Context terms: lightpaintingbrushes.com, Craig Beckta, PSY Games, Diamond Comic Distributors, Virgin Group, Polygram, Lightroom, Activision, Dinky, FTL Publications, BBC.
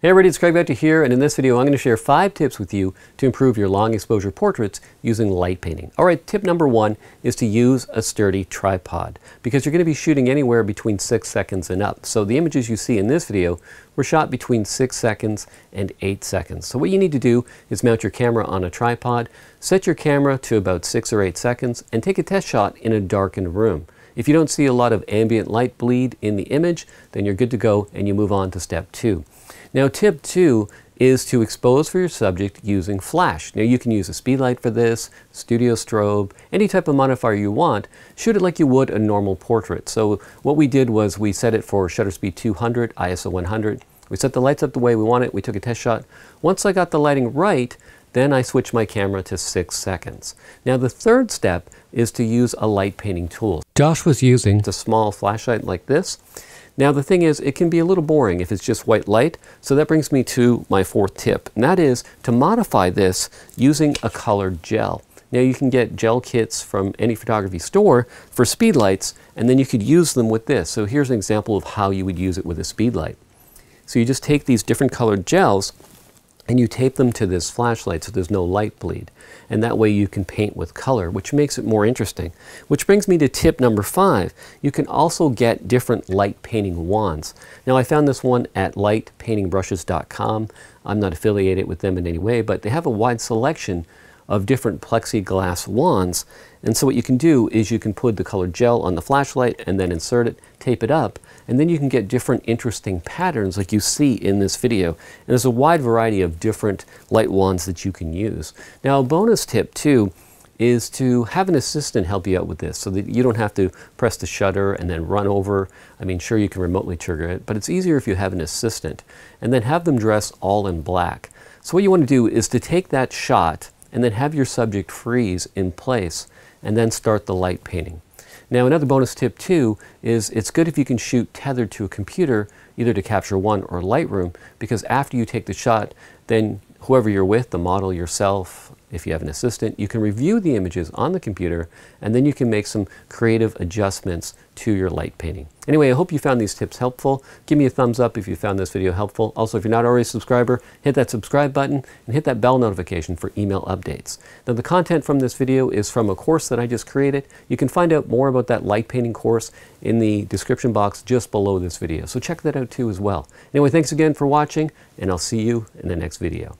Hey everybody, it's Craig Beckta here, and in this video I'm going to share 5 tips with you to improve your long exposure portraits using light painting. Alright, tip number 1 is to use a sturdy tripod, because you're going to be shooting anywhere between 6 seconds and up. So the images you see in this video were shot between 6 seconds and 8 seconds. So what you need to do is mount your camera on a tripod, set your camera to about 6 or 8 seconds, and take a test shot in a darkened room. If you don't see a lot of ambient light bleed in the image, then you're good to go and you move on to step 2. Now tip 2 is to expose for your subject using flash. Now you can use a speed light for this, studio strobe, any type of modifier you want. Shoot it like you would a normal portrait. So what we did was we set it for shutter speed 200, ISO 100. We set the lights up the way we want it, we took a test shot. Once I got the lighting right, then I switch my camera to 6 seconds. Now the third step is to use a light painting tool. Josh was using a small flashlight like this. Now the thing is, it can be a little boring if it's just white light, so that brings me to my 4th tip, and that is to modify this using a colored gel. Now you can get gel kits from any photography store for speed lights, and then you could use them with this. So here's an example of how you would use it with a speed light. So you just take these different colored gels, and you tape them to this flashlight so there's no light bleed. And that way you can paint with color, which makes it more interesting. Which brings me to tip number 5. You can also get different light painting wands. Now I found this one at lightpaintingbrushes.com. I'm not affiliated with them in any way, but they have a wide selection of different plexiglass wands. And so what you can do is you can put the colored gel on the flashlight and then insert it, tape it up, and then you can get different interesting patterns like you see in this video. And there's a wide variety of different light wands that you can use. Now a bonus tip too is to have an assistant help you out with this so that you don't have to press the shutter and then run over. I mean, sure, you can remotely trigger it, but it's easier if you have an assistant, and then have them dress all in black. So what you want to do is to take that shot and then have your subject freeze in place and then start the light painting. Now another bonus tip too is it's good if you can shoot tethered to a computer, either to Capture One or Lightroom, because after you take the shot, then whoever you're with, the model, yourself, if you have an assistant, you can review the images on the computer, and then you can make some creative adjustments to your light painting. Anyway, I hope you found these tips helpful. Give me a thumbs up if you found this video helpful. Also, if you're not already a subscriber, hit that subscribe button and hit that bell notification for email updates. Now, the content from this video is from a course that I just created. You can find out more about that light painting course in the description box just below this video. So check that out too as well. Anyway, thanks again for watching, and I'll see you in the next video.